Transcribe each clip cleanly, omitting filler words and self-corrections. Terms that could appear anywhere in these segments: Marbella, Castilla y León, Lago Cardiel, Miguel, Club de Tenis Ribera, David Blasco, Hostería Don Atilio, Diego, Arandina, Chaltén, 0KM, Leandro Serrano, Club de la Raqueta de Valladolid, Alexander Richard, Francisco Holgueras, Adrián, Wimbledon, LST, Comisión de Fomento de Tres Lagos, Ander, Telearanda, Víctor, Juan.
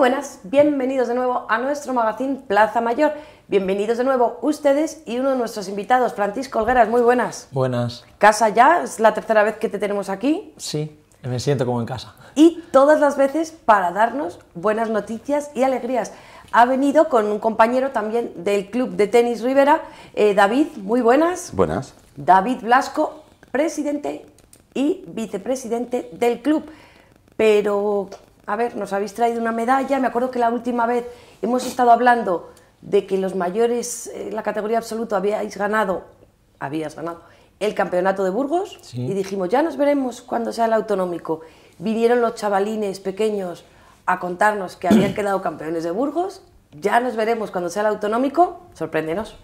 buenas, bienvenidos de nuevo a nuestro magazín Plaza Mayor. Bienvenidos de nuevo ustedes y uno de nuestros invitados, Francisco Holgueras, muy buenas. Buenas. ¿Casa ya? ¿Es la tercera vez que te tenemos aquí? Sí, me siento como en casa. Y todas las veces para darnos buenas noticias y alegrías. Ha venido con un compañero también del Club de Tenis Ribera, David, muy buenas. Buenas. David Blasco, presidente y vicepresidente del club. Pero... a ver, nos habéis traído una medalla. Me acuerdo que la última vez hemos estado hablando de que los mayores, en la categoría absoluta, habías ganado el campeonato de Burgos, sí. Y dijimos, ya nos veremos cuando sea el autonómico. Vinieron los chavalines pequeños a contarnos que habían quedado campeones de Burgos, ya nos veremos cuando sea el autonómico, sorpréndenos.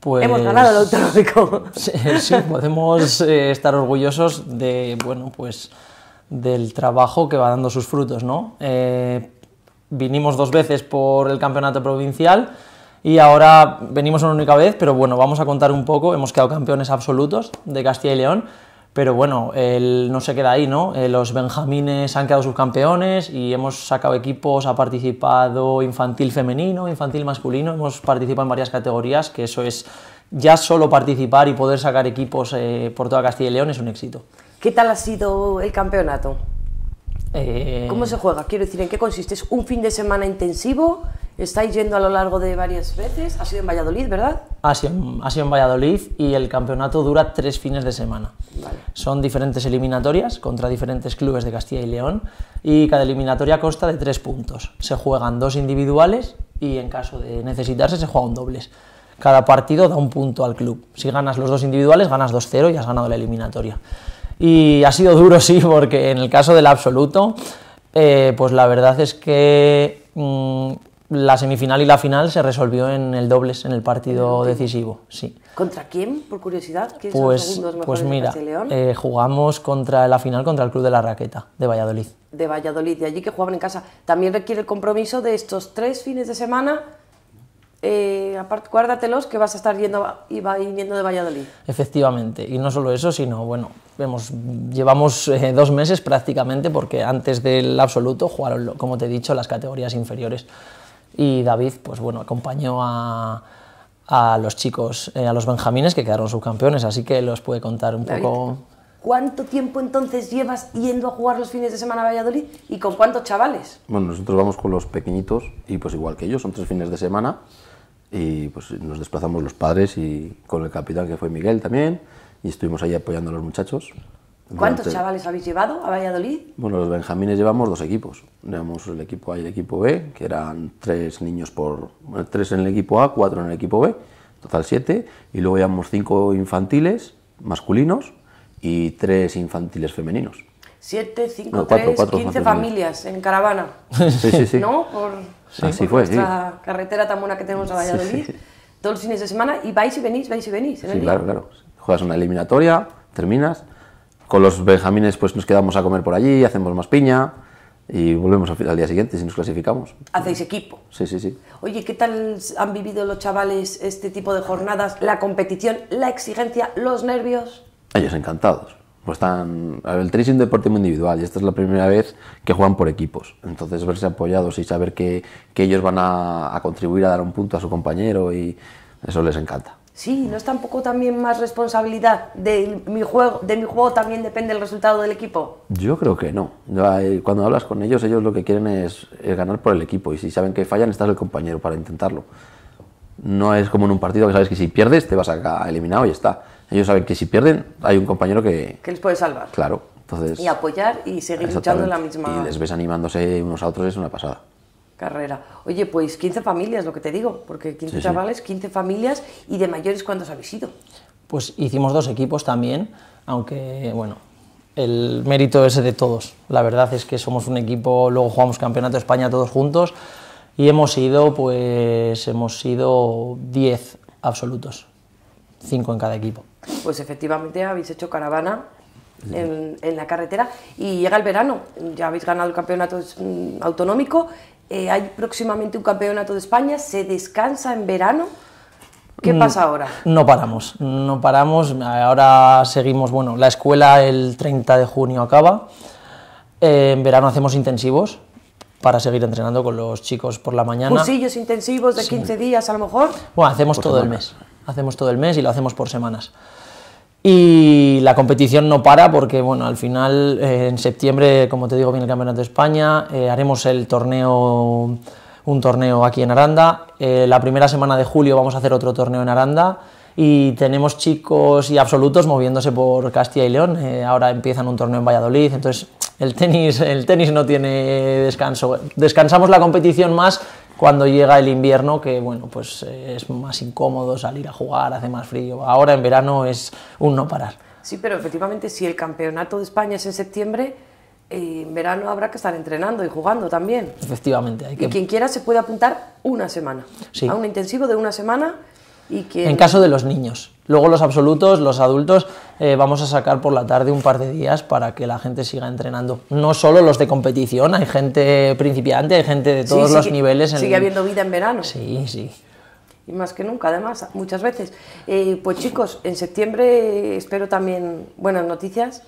Pues, hemos ganado el autonómico. Sí, sí, podemos estar orgullosos de, bueno, pues... del trabajo que va dando sus frutos, ¿no? Vinimos dos veces por el campeonato provincial y ahora venimos una única vez, pero bueno, vamos a contar un poco. Hemos quedado campeones absolutos de Castilla y León, pero bueno, no se queda ahí, ¿no? Los benjamines han quedado subcampeones y hemos sacado equipos, ha participado infantil femenino, infantil masculino, hemos participado en varias categorías, que eso es, ya solo participar y poder sacar equipos por toda Castilla y León es un éxito. ¿Qué tal ha sido el campeonato? ¿Cómo se juega? Quiero decir, ¿en qué consiste? ¿Es un fin de semana intensivo? ¿Estáis yendo a lo largo de varias veces? Ha sido en Valladolid, ¿verdad? Ha sido en Valladolid y el campeonato dura 3 fines de semana. Vale. Son diferentes eliminatorias contra diferentes clubes de Castilla y León y cada eliminatoria consta de 3 puntos. Se juegan 2 individuales y en caso de necesitarse se juegan dobles. Cada partido da un punto al club. Si ganas los 2 individuales, ganas 2-0 y has ganado la eliminatoria. Y ha sido duro, sí, porque en el caso del absoluto, pues la verdad es que la semifinal y la final se resolvió en el dobles, en el partido decisivo, sí. ¿Contra quién, por curiosidad? ¿Quiénes son los segundos mejores de Castilla y León? Pues mira, jugamos contra la final contra el Club de la Raqueta de Valladolid. De Valladolid, de allí que jugaban en casa. También requiere el compromiso de estos 3 fines de semana... aparte, guárdatelos que vas a estar yendo de Valladolid. Efectivamente, y no solo eso, sino bueno, llevamos 2 meses prácticamente, porque antes del absoluto jugaron, como te he dicho, las categorías inferiores. Y David, pues bueno, acompañó a los chicos, a los benjamines que quedaron subcampeones, así que los puede contar un poco. ¿Cuánto tiempo entonces llevas yendo a jugar los fines de semana a Valladolid y con cuántos chavales? Bueno, nosotros vamos con los pequeñitos y pues igual que ellos, son 3 fines de semana y pues nos desplazamos los padres y con el capitán que fue Miguel también y estuvimos ahí apoyando a los muchachos. ¿Cuántos chavales habéis llevado a Valladolid? Bueno, los benjamines llevamos 2 equipos, llevamos el equipo A y el equipo B, que eran 3 niños por... 3 en el equipo A, 4 en el equipo B, total 7, y luego llevamos 5 infantiles masculinos y 3 infantiles femeninos. 4, 3, 15 familias en caravana. Sí, sí, sí. ¿No? Por nuestra carretera tan buena que tenemos a Valladolid. Sí, sí. Todos los fines de semana y vais y venís. Sí, claro, claro. Juegas una eliminatoria, terminas. Con los benjamines pues nos quedamos a comer por allí, hacemos más piña y volvemos al día siguiente si nos clasificamos. ¿Hacéis equipo? Sí, sí, sí. Oye, ¿qué tal han vivido los chavales este tipo de jornadas? La competición, la exigencia, los nervios... Ellos encantados. Pues están, el tenis es un deporte muy individual y esta es la primera vez que juegan por equipos. Entonces verse apoyados y saber que ellos van a contribuir a dar un punto a su compañero y eso les encanta. Sí, ¿no es tampoco también más responsabilidad de mi juego también depende el resultado del equipo? Yo creo que no. Cuando hablas con ellos, ellos lo que quieren es ganar por el equipo y si saben que fallan, estás el compañero para intentarlo. No es como en un partido que sabes que si pierdes te vas a eliminado y está. Ellos saben que si pierden hay un compañero que les puede salvar. Claro, entonces... Y apoyar y seguir luchando en la misma... Y les ves animándose unos a otros, es una pasada. Carrera. Oye, pues 15 familias, lo que te digo, porque 15 sí, chavales, sí. 15 familias, ¿y de mayores cuántos habéis ido? Pues hicimos 2 equipos también, aunque, bueno, el mérito es de todos. La verdad es que somos un equipo, luego jugamos Campeonato de España todos juntos, y hemos sido 10 absolutos, 5 en cada equipo. Pues efectivamente habéis hecho caravana en la carretera y llega el verano, ya habéis ganado el campeonato autonómico, hay próximamente un campeonato de España, se descansa en verano, ¿qué pasa ahora? No paramos, ahora seguimos, bueno, la escuela el 30 de junio acaba, en verano hacemos intensivos, para seguir entrenando con los chicos por la mañana. ¿Cursillos intensivos de 15 días a lo mejor? Bueno, hacemos todo el mes. Hacemos todo el mes y lo hacemos por semanas. Y la competición no para porque, bueno, al final en septiembre, como te digo, viene el Campeonato de España, haremos el torneo, un torneo aquí en Aranda, la primera semana de julio vamos a hacer otro torneo en Aranda y tenemos chicos y absolutos moviéndose por Castilla y León, ahora empiezan un torneo en Valladolid, entonces el tenis no tiene descanso, descansamos la competición más cuando llega el invierno, que bueno, pues es más incómodo salir a jugar, hace más frío. Ahora en verano es un no parar. Sí, pero efectivamente si el Campeonato de España es en septiembre, en verano habrá que estar entrenando y jugando también. Efectivamente. Hay que... Y quien quiera se puede apuntar una semana, a un intensivo de una semana. Y que... En caso de los niños. Luego los absolutos, los adultos, vamos a sacar por la tarde un par de días para que la gente siga entrenando. No solo los de competición, hay gente principiante, hay gente de todos los niveles. Sigue habiendo vida en verano. Sí, sí. Y más que nunca, además, muchas veces. Pues chicos, en septiembre espero también buenas noticias.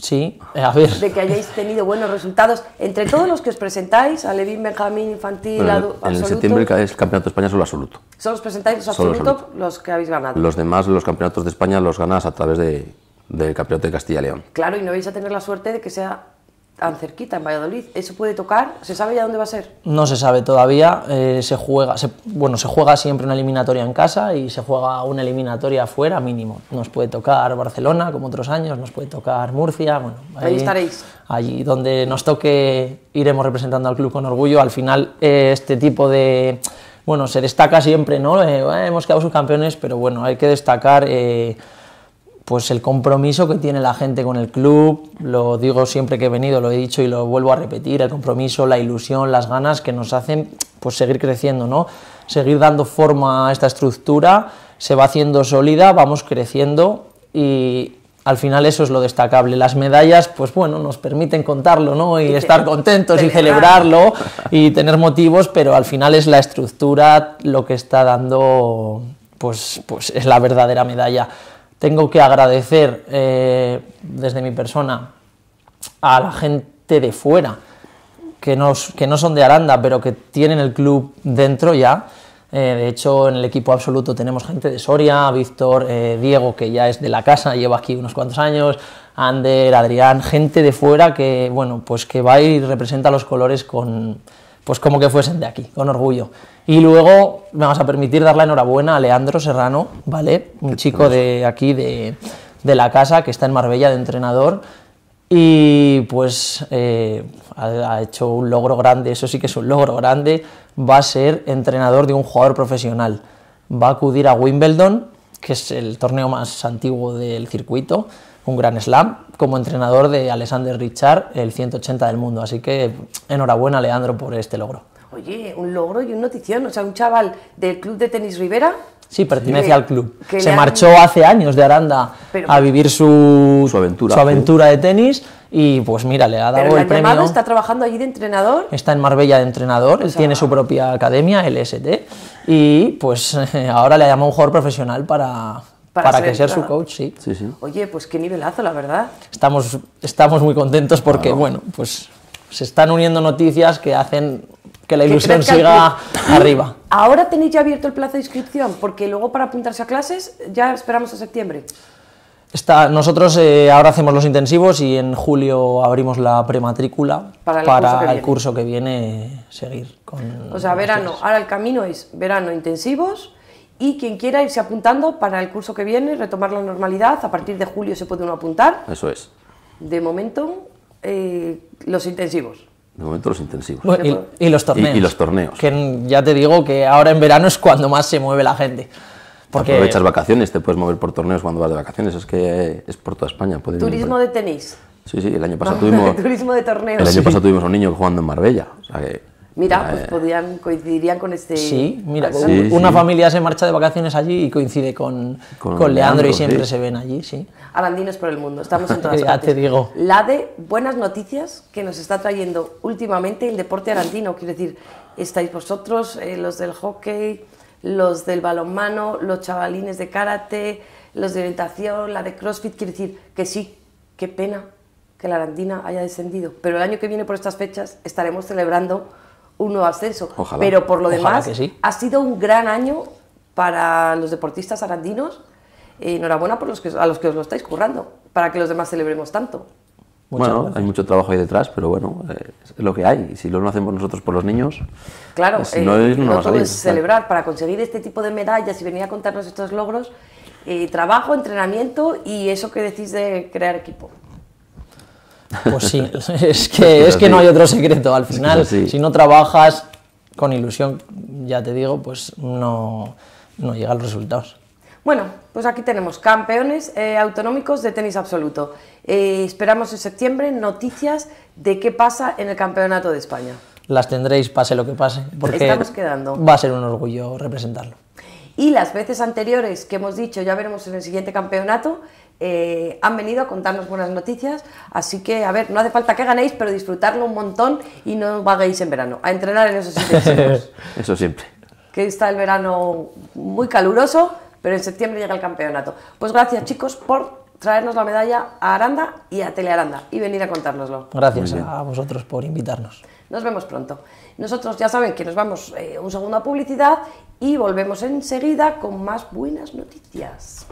Sí, a ver. De que hayáis tenido buenos resultados. Entre todos los que os presentáis, a Alevín, Benjamín, Infantil, absoluto. En septiembre es el Campeonato de España solo absoluto. Solo os presentáis los absolutos, los que habéis ganado. Los demás, los campeonatos de España, los ganas a través del Campeonato de Castilla y León. Claro, y no vais a tener la suerte de que sea tan cerquita, en Valladolid. ¿Eso puede tocar? ¿Se sabe ya dónde va a ser? No se sabe todavía. Se juega siempre una eliminatoria en casa y se juega una eliminatoria afuera, mínimo. Nos puede tocar Barcelona, como otros años, nos puede tocar Murcia. Bueno, ahí estaréis. Allí donde nos toque iremos representando al club con orgullo. Al final, este tipo de... Bueno, se destaca siempre, ¿no? Hemos quedado subcampeones, pero bueno, hay que destacar... pues el compromiso que tiene la gente con el club, lo digo siempre que he venido, lo he dicho y lo vuelvo a repetir, el compromiso, la ilusión, las ganas que nos hacen pues seguir creciendo, ¿no? Seguir dando forma a esta estructura, se va haciendo sólida, vamos creciendo y al final eso es lo destacable. Las medallas, pues bueno, nos permiten contarlo, ¿no? Y estar contentos y celebrarlo y tener motivos, pero al final es la estructura lo que está dando, pues es la verdadera medalla. Tengo que agradecer desde mi persona a la gente de fuera, que no son de Aranda, pero que tienen el club dentro ya. De hecho, en el equipo absoluto tenemos gente de Soria, Víctor, Diego, que ya es de la casa, lleva aquí unos cuantos años, Ander, Adrián, gente de fuera que, bueno, pues que va y representa los colores con... pues como que fuesen de aquí, con orgullo. Y luego me vas a permitir dar la enhorabuena a Leandro Serrano, ¿vale? Un chico de aquí, de la casa, que está en Marbella de entrenador, y pues ha hecho un logro grande, eso sí que es un logro grande, va a ser entrenador de un jugador profesional. Va a acudir a Wimbledon, que es el torneo más antiguo del circuito, un gran slam, como entrenador de Alexander Richard, el 180 del mundo. Así que enhorabuena, Leandro, por este logro. Oye, un logro y una notición. O sea, un chaval del Club de Tenis Ribera... Sí, pertenece al club. Se marchó hace años de Aranda a vivir su aventura de tenis y pues mira, le ha dado el premio. ¿Está trabajando allí de entrenador? Está en Marbella de entrenador, él tiene su propia academia, LST, y pues ahora le ha llamado un jugador profesional para que sea su coach, sí. Oye, pues qué nivelazo, la verdad. Estamos muy contentos porque, bueno, pues se están uniendo noticias que hacen que la ilusión siga arriba. Ahora tenéis ya abierto el plazo de inscripción, porque luego para apuntarse a clases ya esperamos a septiembre. Nosotros ahora hacemos los intensivos y en julio abrimos la prematrícula para el curso que viene seguir con... O sea, verano, ahora el camino es verano intensivos... Y quien quiera irse apuntando para el curso que viene, retomar la normalidad, a partir de julio se puede uno apuntar. Eso es. De momento, los intensivos. De momento los intensivos. Bueno, y los torneos. Y los torneos. Que ya te digo que ahora en verano es cuando más se mueve la gente. Porque aprovechas vacaciones, te puedes mover por torneos cuando vas de vacaciones, es que es por toda España. Turismo de tenis. Sí, el año pasado tuvimos... Turismo de torneos. El año pasado tuvimos a un niño jugando en Marbella, o sea que... Mira, pues coincidirían con este... Sí, mira, una familia se marcha de vacaciones allí y coincide con Leandro y siempre se ven allí, Arandinos por el mundo, estamos en todas partes. Ya te digo. La de buenas noticias que nos está trayendo últimamente el deporte arandino, quiero decir, estáis vosotros, los del hockey, los del balonmano, los chavalines de karate, los de orientación, la de crossfit, quiero decir que sí, qué pena que la Arandina haya descendido. Pero el año que viene por estas fechas estaremos celebrando un nuevo ascenso. Ojalá. Pero por lo demás, sí, ha sido un gran año para los deportistas arandinos. Enhorabuena por los que, a los que os lo estáis currando, para que los demás celebremos tanto. Muchas gracias. Hay mucho trabajo ahí detrás, pero bueno, es lo que hay. Y si lo no hacemos nosotros por los niños, claro, no todo es celebrar. Para conseguir este tipo de medallas y venir a contarnos estos logros, trabajo, entrenamiento y eso que decís de crear equipo. Pues sí, es que no hay otro secreto. Al final, si no trabajas con ilusión, ya te digo, pues no llegan los resultados. Bueno, pues aquí tenemos campeones autonómicos de tenis absoluto. Esperamos en septiembre noticias de qué pasa en el Campeonato de España. Las tendréis pase lo que pase, porque estamos quedando. Va a ser un orgullo representarlo. Y las veces anteriores que hemos dicho, ya veremos en el siguiente campeonato, han venido a contarnos buenas noticias, así que, a ver, no hace falta que ganéis, pero disfrutarlo un montón y no vaguéis en verano, a entrenar en esos sitios. Eso siempre. Que está el verano muy caluroso, pero en septiembre llega el campeonato. Pues gracias, chicos, por traernos la medalla a Aranda y a Telearanda y venir a contárnoslo. Gracias a vosotros por invitarnos. Nos vemos pronto. Nosotros ya saben que nos vamos un segundo a publicidad y volvemos enseguida con más buenas noticias.